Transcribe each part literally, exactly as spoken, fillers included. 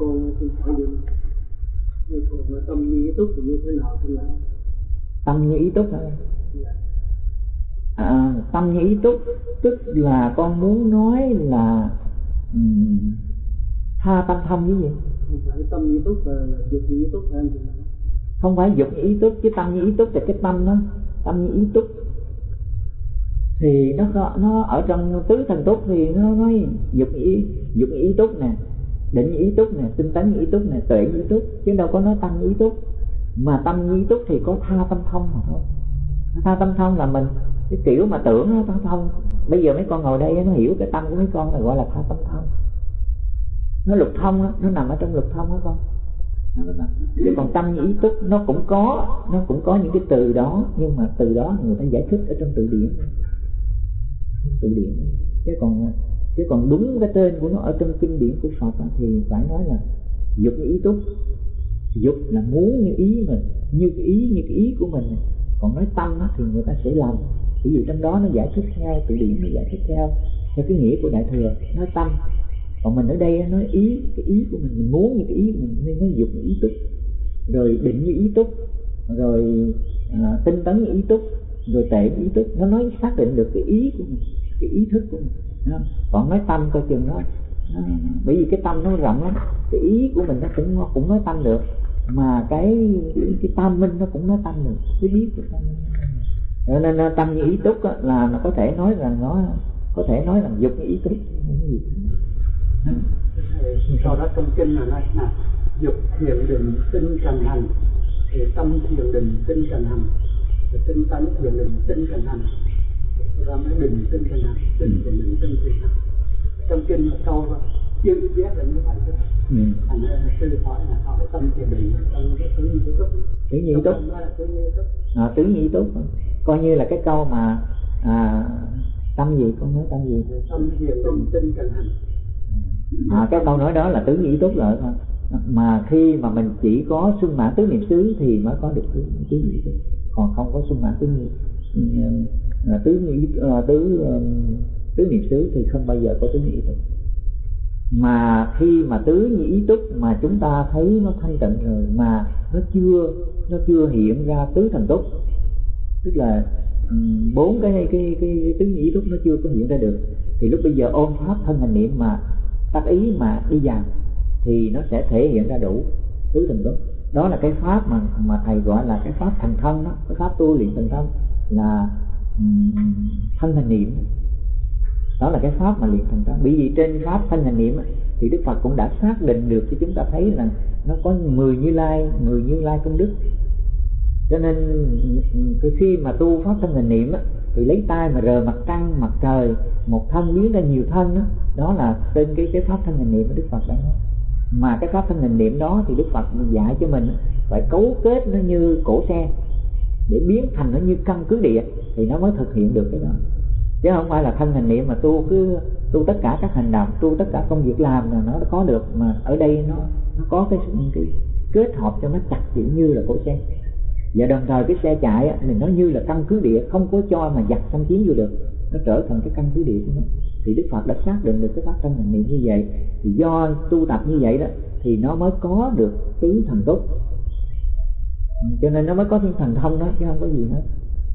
con thì phải dùng người còn tâm như ý túc thì như thế nào thế nào? Tâm như ý túc hả? Dạ. À, tâm như ý túc tức là con muốn nói là um, tha tâm thông với gì? Không phải tâm như ý túc là dục như ý túc hả anh chị? Không phải dục như ý túc, chứ tâm như ý túc là cái tâm đó, tâm như ý túc thì nó nó ở trong tứ thần túc thì nó nói dục ý dục ý túc nè, định ý túc nè, tinh tấn ý túc nè, tuệ ý túc, chứ đâu có nói tâm ý túc. Mà tâm ý túc thì có tha tâm thông mà thôi. Tha tâm thông là mình cái kiểu mà tưởng nó tha thông. Bây giờ mấy con ngồi đây nó hiểu cái tâm của mấy con là gọi là tha tâm thông. Nó lục thông đó, nó nằm ở trong lục thông đó con. Chứ còn tâm ý túc nó cũng có, nó cũng có những cái từ đó, nhưng mà từ đó người ta giải thích ở trong từ điển. Từ điển. Chứ còn chứ còn đúng cái tên của nó ở trong kinh điển của Phật á, thì phải nói là dục như ý túc. Dục là muốn như ý mình, như cái ý như cái ý của mình. Còn nói tâm á, thì người ta sẽ làm bởi vì trong đó nó giải thích theo từ điển, nó giải thích theo theo cái nghĩa của Đại Thừa, nói tâm. Còn mình ở đây á, nói ý, cái ý của mình, mình muốn như cái ý của mình nên nói dục như ý túc. Rồi định như ý túc, rồi à, tinh tấn như ý túc, rồi tệ như ý túc. Nó nói xác định được cái ý của mình, cái ý thức của mình. Còn nói tâm coi chừng đó, bởi vì cái tâm nó rộng lắm, cái ý của mình nó cũng nó cũng nói tâm được, mà cái cái tâm minh nó cũng nói tâm được, cái biết của tâm minh. Nên tâm như ý túc á, là nó có thể nói rằng nó có thể nói rằng dục như ý túc. Sau đó trong kinh là nói là dục thiền định tinh cần hành, thì tâm thiền định tinh cần hành, thì tinh tấn thiền định tinh cần hành. Ra mới bình tinh thần nào, bình thì mình tinh thần nào. Trong kinh là câu đó, chưa biết biết là như vậy chứ. Ừ. Thành ra sư hỏi là hỏi tâm thiền định, tâm cái tứ nhi túc. Tứ nhi túc. À, tứ nhi túc. Coi như là cái câu mà à, tâm gì, con nói tâm gì? Tâm thiền định tinh thần hành. À, cái câu nói đó là tứ nhi túc rồi thôi. Mà khi mà mình chỉ có sung mãn tứ niệm xứ thì mới có được tứ nhi túc. Còn không có sung mãn tứ nhi là tứ nghĩ là tứ tứ niệm xứ thì không bao giờ có tứ nghĩ túc. Mà khi mà tứ nghĩ túc mà chúng ta thấy nó thanh tịnh rồi mà nó chưa nó chưa hiện ra tứ thần túc, tức là bốn cái, cái cái cái tứ nghĩ túc nó chưa có hiện ra được, thì lúc bây giờ ôm pháp thân hành niệm mà tác ý mà đi vào thì nó sẽ thể hiện ra đủ tứ thần túc. Đó là cái pháp mà mà thầy gọi là cái pháp thành thân đó, cái pháp tu luyện thành thân là thân hành niệm. Đó là cái pháp mà luyện thành tâm. Bởi vì trên pháp thân hành niệm thì Đức Phật cũng đã xác định được cho chúng ta thấy là nó có mười Như Lai, mười Như Lai công đức. Cho nên khi mà tu pháp thân hành niệm thì lấy tay mà rờ mặt trăng, mặt trời, một thân biến ra nhiều thân đó. Đó là trên cái cái pháp thân hành niệm của Đức Phật đó. Mà cái pháp thân hành niệm đó thì Đức Phật dạy cho mình phải cấu kết nó như cổ xe để biến thành nó như căn cứ địa thì nó mới thực hiện được cái đó, chứ không phải là thân hành niệm mà tu cứ tu tất cả các hành động, tu tất cả công việc làm là nó có được. Mà ở đây nó nó có cái cái kết hợp cho nó chặt kiểu như là cổ xe, và đồng thời cái xe chạy thì nó như là căn cứ địa, không có cho mà giặt xâm chiếm vô được, nó trở thành cái căn cứ địa của nó. Thì Đức Phật đã xác định được cái pháp thân hành niệm như vậy, thì do tu tập như vậy đó thì nó mới có được tứ thần túc, cho nên nó mới có thiên thần thông đó, chứ không có gì hết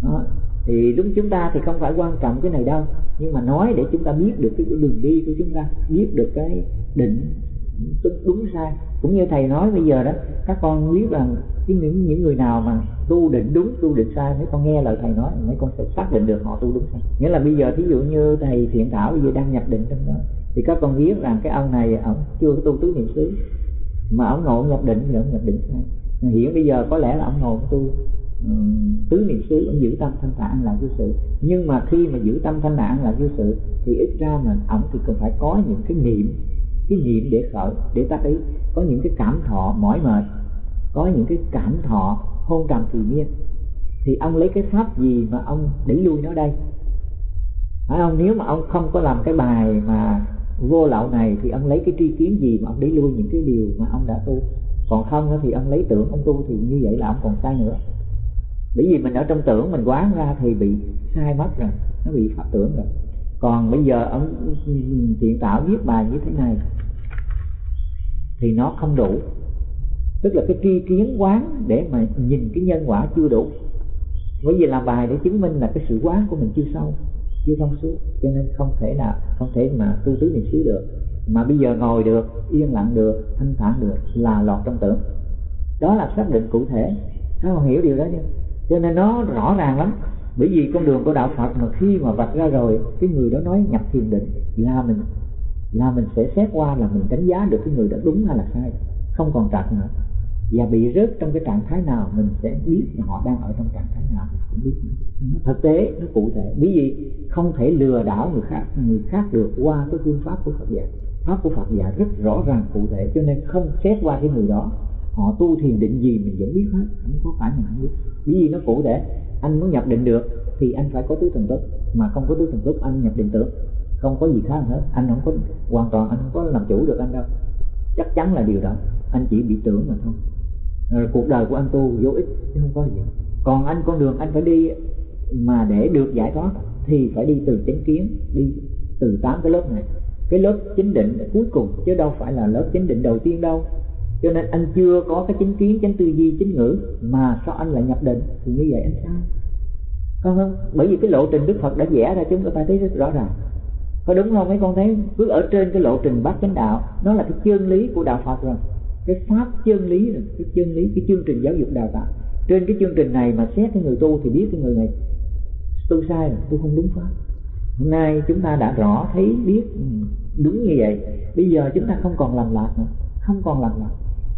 đó. Thì đúng chúng ta thì không phải quan trọng cái này đâu, nhưng mà nói để chúng ta biết được cái đường đi của chúng ta, biết được cái định đúng sai. Cũng như thầy nói bây giờ đó, các con biết rằng cái những, những người nào mà tu định đúng, tu định sai, mấy con nghe lời thầy nói mấy con sẽ xác định được họ tu đúng sai. Nghĩa là bây giờ thí dụ như thầy Thiện Thảo bây giờ đang nhập định trong đó, thì các con biết rằng cái ông này ổng chưa có tu tứ niệm xứ, mà ổng ngộ nhập định thì ổng nhập định sai. Hiện bây giờ có lẽ là ông ngồi tu um, tứ niệm xứ, ông giữ tâm thanh tạng là vô sự. Nhưng mà khi mà giữ tâm thanh tạng là vô sự thì ít ra mình ổng thì cần phải có những cái niệm, cái niệm để khởi, để tác ý, có những cái cảm thọ mỏi mệt, có những cái cảm thọ hôn trầm kỳ miên. Thì ông lấy cái pháp gì mà ông đẩy lui nó đây? Phải không? Nếu mà ông không có làm cái bài mà vô lậu này thì ông lấy cái tri kiến gì mà ông đẩy lui những cái điều mà ông đã tu? Còn không thì ông lấy tưởng ông tu thì như vậy là ông còn sai nữa. Bởi vì mình ở trong tưởng mình quán ra thì bị sai mất rồi, nó bị pháp tưởng rồi. Còn bây giờ ông Thiện Tạo viết bài như thế này thì nó không đủ. Tức là cái tri kiến quán để mà nhìn cái nhân quả chưa đủ, bởi vì làm bài để chứng minh là cái sự quán của mình chưa sâu, chưa thông suốt, cho nên không thể là không thể mà tu tứ niệm xứ được. Mà bây giờ ngồi được, yên lặng được, thanh thản được là lọt trong tưởng. Đó là xác định cụ thể. Các bạn hiểu điều đó chứ? Cho nên nó rõ ràng lắm. Bởi vì con đường của đạo Phật mà khi mà vạch ra rồi, cái người đó nói nhập thiền định là mình là mình sẽ xét qua, là mình đánh giá được cái người đó đúng hay là sai, không còn trật nữa. Và bị rớt trong cái trạng thái nào mình sẽ biết họ đang ở trong trạng thái nào, cũng biết nó thực tế, nó cụ thể. Bởi vì không thể lừa đảo người khác người khác được qua cái phương pháp của Phật dạy. Pháp của Phật dạy rất rõ ràng cụ thể, cho nên không xét qua cái người đó họ tu thiền định gì mình vẫn biết hết, không có phải mình không biết. Bởi vì nó cụ thể, anh muốn nhập định được thì anh phải có tứ thần túc, mà không có tứ thần túc anh nhập định tưởng, không có gì khác hết. Anh không có hoàn toàn, anh không có làm chủ được anh đâu, chắc chắn là điều đó. Anh chỉ bị tưởng mà thôi. Rồi cuộc đời của anh tu vô ích chứ không có gì. Còn anh con đường anh phải đi mà để được giải thoát thì phải đi từ chánh kiến, đi từ tám cái lớp này, cái lớp chánh định cuối cùng, chứ đâu phải là lớp chánh định đầu tiên đâu. Cho nên anh chưa có cái chánh kiến, chánh tư duy, chánh ngữ mà sao anh lại nhập định, thì như vậy anh sai, không không? Bởi vì cái lộ trình Đức Phật đã vẽ ra chúng ta thấy rất rõ ràng, có đúng không? Mấy con thấy cứ ở trên cái lộ trình Bát Chánh Đạo, nó là cái chân lý của đạo Phật rồi, cái pháp chân lý rồi, cái chân lý, cái chương trình giáo dục đào tạo. Trên cái chương trình này mà xét cái người tu thì biết cái người này tu sai rồi, tu không đúng pháp. Hôm nay chúng ta đã rõ thấy biết đúng như vậy, bây giờ chúng ta không còn làm lạc nữa, không còn làm lạc.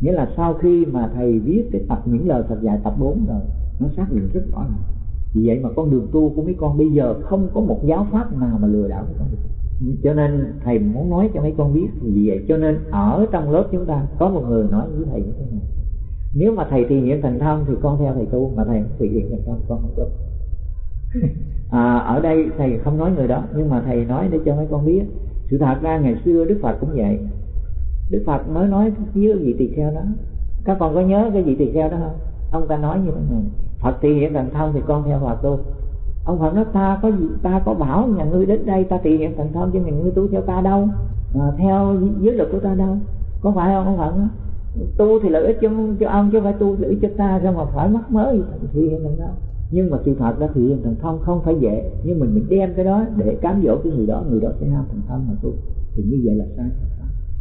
Nghĩa là sau khi mà thầy viết cái tập những lời Phật dạy tập bốn rồi, nó xác định rất rõ ràng. Vì vậy mà con đường tu của mấy con bây giờ không có một giáo pháp nào mà lừa đảo mấy con. Cho nên thầy muốn nói cho mấy con biết. Vì vậy cho nên ở trong lớp chúng ta có một người nói với thầy như thế này: nếu mà thầy trì niệm thành thông thì con theo thầy tu, mà thầy trì niệm thành thông con không tu. à, Ở đây thầy không nói người đó, nhưng mà thầy nói để cho mấy con biết. Sự thật ra ngày xưa Đức Phật cũng vậy. Đức Phật mới nói với vị tỳ kheo đó, các con có nhớ cái vị tỳ kheo đó không? Ông ta nói như thế này: Phật trì niệm thành thông thì con theo Phật tu. Ông Phật nói ta có gì, ta có bảo nhà ngươi đến đây ta trì niệm thành thông chứ nhà ngươi tu theo ta đâu, à, theo giới luật của ta đâu, có phải không? Ông Phật nói tu thì lợi ích cho, cho ông chứ phải tu lợi ích cho ta, sao mà phải mắc mớ gì trì niệm thành thông. Nhưng mà sự thật đó, trì niệm thành thông không phải dễ, nhưng mình mình đem cái đó để cám dỗ cái người đó, người đó sẽ ham thành thông mà tu, thì như vậy là sai.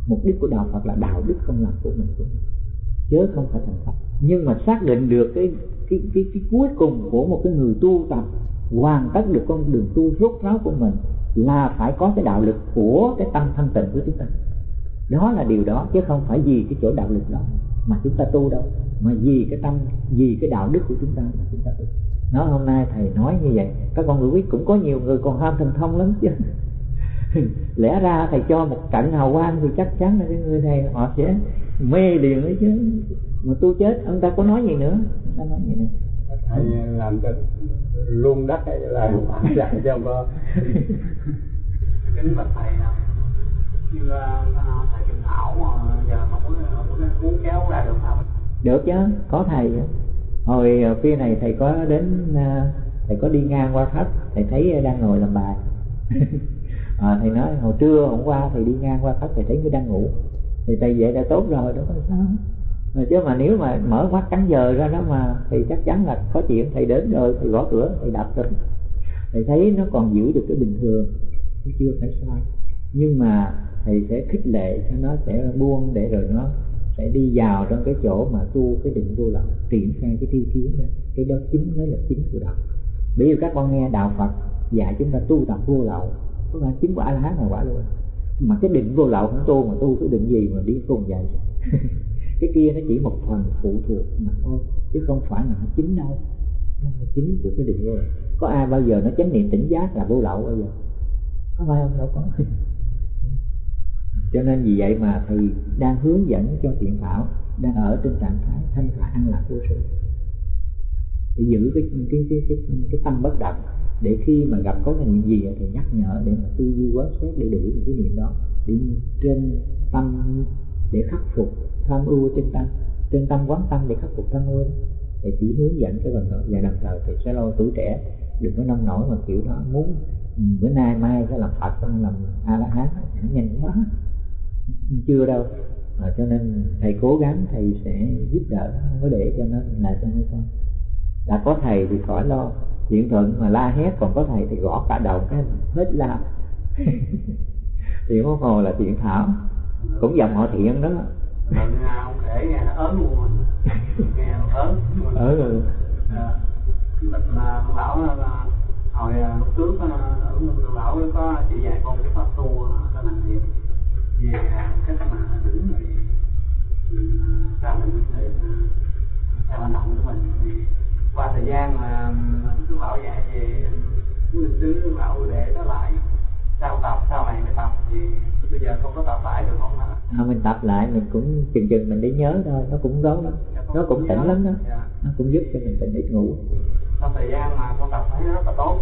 Mục đích của đạo Phật là đạo đức không làm của mình, của mình chứ không phải thành Phật. Nhưng mà xác định được cái cái cái cái cuối cùng của một cái người tu tập, hoàn tất được con đường tu rốt ráo của mình là phải có cái đạo lực của cái tâm thanh tịnh của chúng ta. Đó là điều đó, chứ không phải vì cái chỗ đạo lực đó mà chúng ta tu đâu, mà vì cái tâm, vì cái đạo đức của chúng ta mà chúng ta tu. Nó hôm nay thầy nói như vậy, các con người biết cũng có nhiều người còn ham thần thông lắm chứ. Lẽ ra thầy cho một trận hào quang thì chắc chắn là cái người này họ sẽ mê liền đấy chứ. Mà tu chết, ông ta có nói gì nữa, ông ta nói gì nữa. Thầy làm cho luôn đất hay là hoảng dạy cho ông bơ. Kính bạch thầy nào, như thầy Kim Thảo mà giờ mà muốn kéo ra được không? Được chứ, có thầy. Hồi phía này thầy có đến, thầy có đi ngang qua khách, thầy thấy đang ngồi làm bài. À, thầy nói hồi trưa hôm qua thầy đi ngang qua khách, thầy thấy mới đang ngủ thì thầy vậy đã tốt rồi, đúng không sao? Chứ mà nếu mà mở mắt cánh giờ ra đó mà thì chắc chắn là có chuyện, thầy đến rồi thầy gõ cửa, thầy đập rồi, thầy thấy nó còn giữ được cái bình thường chứ chưa phải sai. Nhưng mà thầy sẽ khích lệ cho nó sẽ buông, để rồi nó sẽ đi vào trong cái chỗ mà tu cái định vô lậu, triển khai cái tri kiến đó. Cái đó chính mới là chính của đạo. Bởi vì các con nghe đạo Phật dạy chúng ta tu tập vô lậu, có phải chính của A La Hán là quả luôn. Mà cái định vô lậu không tu, mà tu cái định gì mà đi cùng vậy? Cái kia nó chỉ một phần phụ thuộc mà thôi, chứ không phải là nó chính đâu. Nó là chính của cái định vô lậu. Có ai bao giờ nó chánh niệm tỉnh giác là vô lậu bao giờ? Có phải không? Đâu có. Cho nên vì vậy mà thầy đang hướng dẫn cho thiện thảo đang ở trên trạng thái thanh thản an lạc vô sự, để giữ cái cái cái cái, cái tâm bất động, để khi mà gặp có cái niệm gì thì nhắc nhở để mà tư duy quán xét để đủ cái niệm đó, để trên tâm để khắc phục tham ưu, trên tâm trên tâm quán tâm để khắc phục tham ưu. Thì chỉ hướng dẫn cái bằng đó, và đồng thời thì sẽ lo tuổi trẻ đừng có nông nổi mà kiểu đó muốn bữa nay mai sẽ làm Phật, làm A La Hán nhanh quá, chưa đâu. à, cho nên thầy cố gắng thầy sẽ giúp đỡ, không có để cho nó là cho mấy con. Là có thầy thì khỏi lo, chuyện thuận mà la hét, còn có thầy thì gõ cả đầu cái hết la. Thiện Pháp Hồ là thiện thảo, cũng dòng họ thiện đó. Lần nào ông kể nghe nó ớn buồn, nghe nó ớn buồn. Ừ. Mà bảo là, là hồi lúc trước ông bảo có chị dạy con cái pháp tu cho mình thiện về cách mà đứng người ra mình để theo hành động của mình. Thì qua thời gian mà cứ bảo dạy về mình cứ bảo để nó lại sao tập, sao mày mới tập thì bây giờ không có tập lại được không hả? Không, mình tập lại mình cũng chừng chừng mình để nhớ thôi, nó cũng gấu lắm, nó cũng tỉnh lắm đó, nó cũng giúp cho mình tỉnh ít ngủ. Sau thời gian mà con tập thấy nó rất là tốt,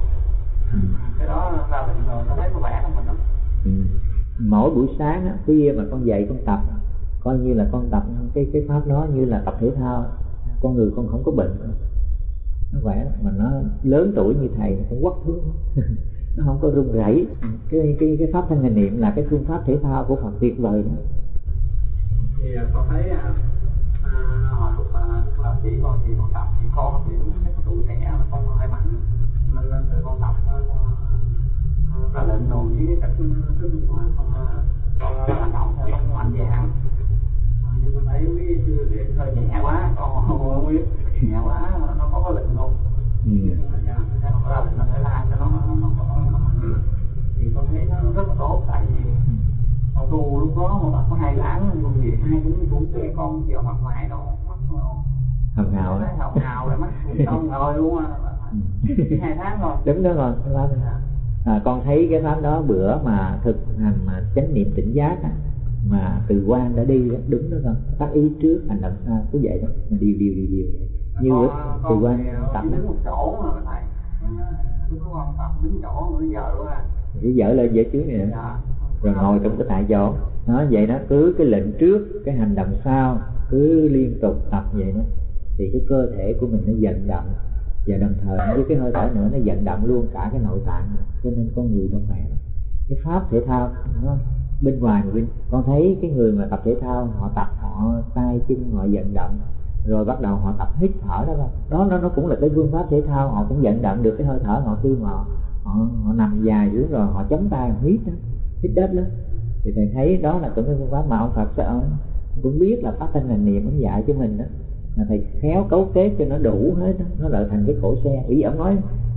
cái đó ra bình thường nó thấy có vẻ của mình lắm. Mỗi buổi sáng á, khuya mà con dậy con tập, coi như là con tập cái cái pháp đó như là tập thể thao, con người con không có bệnh, nó khỏe, mà nó lớn tuổi như thầy nó cũng quắc thước. Nó không có run rẩy. Cái cái cái pháp thanh hình niệm là cái phương pháp thể thao của Phật tuyệt vời đó. Thì con thấy à, hồi lúc là chỉ con thì con tập thì con thì đúng cái tuổi trẻ mà con hay mạnh, nên lên từ con tập ra lệnh đồ với cái cách thức của con con hành động theo con mạnh dạng. Nhưng con thấy quý sư để thôi nhẹ quá, con không biết nhẹ quá nó có lệnh không. Ừ. Thì con thấy nó rất là tốt, tại vì con tu lúc đó mà bật có hai lãng con gì hai cũng cũng tê con kiểu mặt ngoài đó mắt nó hồng hào đấy, hồng hào rồi mắt con ngồi luôn à, hai tháng rồi đúng đó rồi. À, con thấy cái pháp đó bữa mà thực hành mà chánh niệm tỉnh giác á, mà từ quan đã đi đúng đó rồi, tác ý trước hành động sau cứ vậy đó, điều điều điều điều vậy. Như con, từ quan tập đứng một chỗ mà thầy cứ quan tập đứng chỗ bây giờ luôn à, cứ dở lên dở trước này dạ. Rồi ngồi trong cái tại chỗ nó vậy đó, cứ cái lệnh trước cái hành động sau cứ liên tục tập vậy đó, thì cái cơ thể của mình nó vận động và đồng thời với cái hơi thở nữa nó vận động luôn cả cái nội tạng, cho nên con người nó khỏe. Cái pháp thể thao nó bên ngoài bên, con thấy cái người mà tập thể thao họ tập họ tay chân họ vận động rồi bắt đầu họ tập hít thở đó, đó nó nó cũng là cái phương pháp thể thao, họ cũng vận động được cái hơi thở họ khi mà họ, họ, họ nằm dài dữ rồi họ chống tay họ hít đó, hít đất đó, thì thầy thấy đó là cũng cái phương pháp mà ông Phật sẽ ông cũng biết là pháp thanh hành niệm ông dạy cho mình đó, là thầy khéo cấu kết cho nó đủ hết đó, nó lại thành cái cổ xe. Bởi vì ông nói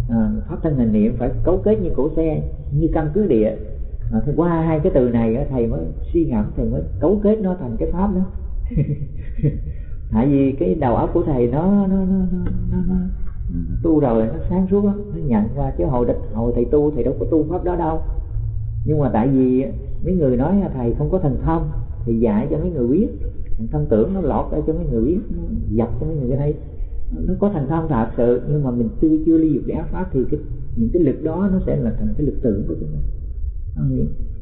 à, pháp thanh hành niệm phải cấu kết như cổ xe, như căn cứ địa. À, thì qua hai cái từ này thầy mới suy ngẫm, thầy mới cấu kết nó thành cái pháp đó. Tại vì cái đầu óc của thầy nó nó nó, nó, nó, nó tu rồi nó sáng suốt đó, nó nhận qua, chứ hồi địch hồi thầy tu thầy đâu có tu pháp đó đâu. Nhưng mà tại vì mấy người nói là thầy không có thần thông thì dạy cho mấy người biết, thần thông tưởng nó lọt ra cho mấy người biết, dập cho mấy người thấy nó có thần thông thật sự, nhưng mà mình chưa chưa ly dục để áp pháp thì cái những cái lực đó nó sẽ là thành cái lực tưởng của chúng ta.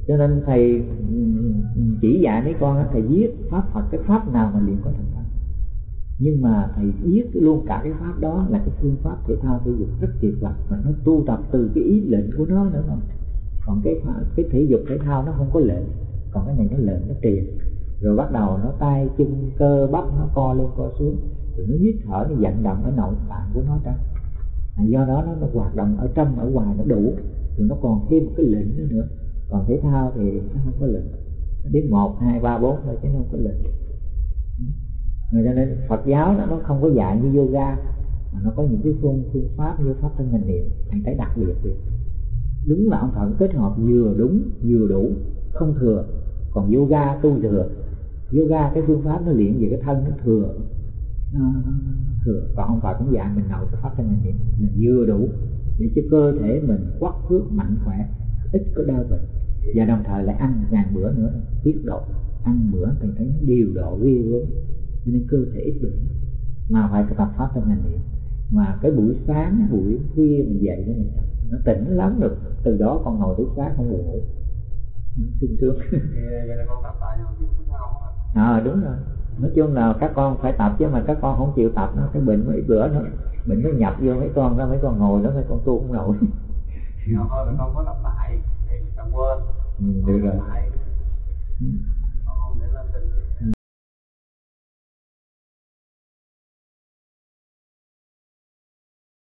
Cho nên thầy chỉ dạy mấy con thầy viết pháp Phật, cái pháp nào mà liền có thần thông. Nhưng mà thầy biết luôn cả cái pháp đó là cái phương pháp thể thao thể dục rất tuyệt vời, mà nó tu tập từ cái ý lệnh của nó nữa mà. Còn cái cái thể dục thể thao nó không có lệnh, còn cái này nó lệnh, nó triền. Rồi bắt đầu nó tay chân cơ bắp nó co lên co xuống, rồi nó hít thở nó vận động ở nội tạng của nó ra. À, do đó nó, nó hoạt động ở trong ở ngoài nó đủ, rồi nó còn thêm một cái lệnh nữa nữa. Còn thể thao thì nó không có lệnh, nó đến một hai ba bốn thôi chứ nó không có lệnh. Cho nên Phật giáo nó, nó không có dạy như yoga, mà nó có những cái phương phương pháp như pháp thân hành niệm, thành cái đặc biệt vậy. Đúng là ông Phật kết hợp vừa đúng vừa đủ, không thừa. Còn yoga tu thừa, yoga cái phương pháp nó luyện về cái thân nó thừa, nó, nó, nó thừa. Còn ông Phật cũng dạy mình nấu cái pháp thân hành niệm là vừa đủ để cho cơ thể mình quắc thước mạnh khỏe, ít có đau bệnh, và đồng thời lại ăn ngàn bữa nữa, tiết độ ăn bữa thì thấy điều độ ghê gớm. Cho nên cơ thể ít bệnh mà phải tập pháp thân hành niệm. Mà cái buổi sáng buổi khuya mình dậy với mình nó tỉnh lắm được, từ đó con ngồi tới sáng không buồn ngủ, sung sướng. Ờ à, đúng rồi, nói chung là các con phải tập, chứ mà các con không chịu tập nó cái bệnh mấy bữa nó bệnh nó nhập vô mấy con đó, mấy con ngồi đó mấy con tu không nổi. Thôi con có tập lại để tập quên. Ừ, được rồi.